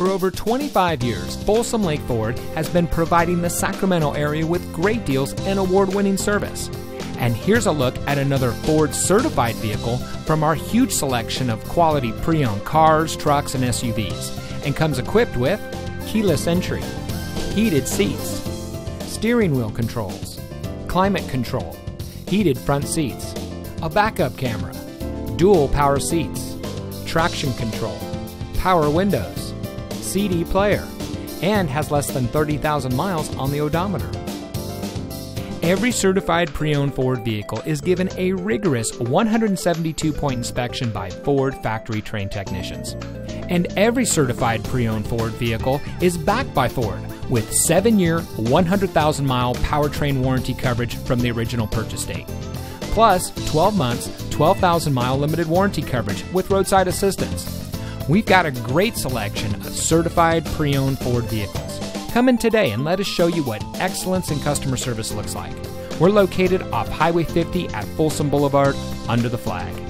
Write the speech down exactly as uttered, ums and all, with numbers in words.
For over twenty-five years, Folsom Lake Ford has been providing the Sacramento area with great deals and award-winning service. And here's a look at another Ford-certified vehicle from our huge selection of quality pre-owned cars, trucks, and S U Vs, and comes equipped with keyless entry, heated seats, steering wheel controls, climate control, heated front seats, a backup camera, dual power seats, traction control, power windows, C D player, and has less than thirty thousand miles on the odometer. Every certified pre-owned Ford vehicle is given a rigorous one hundred seventy-two point inspection by Ford factory-trained technicians. And every certified pre-owned Ford vehicle is backed by Ford with seven-year, one hundred thousand mile powertrain warranty coverage from the original purchase date, plus twelve months, twelve thousand mile limited warranty coverage with roadside assistance. We've got a great selection of certified pre-owned Ford vehicles. Come in today and let us show you what excellence in customer service looks like. We're located off Highway fifty at Folsom Boulevard under the flag.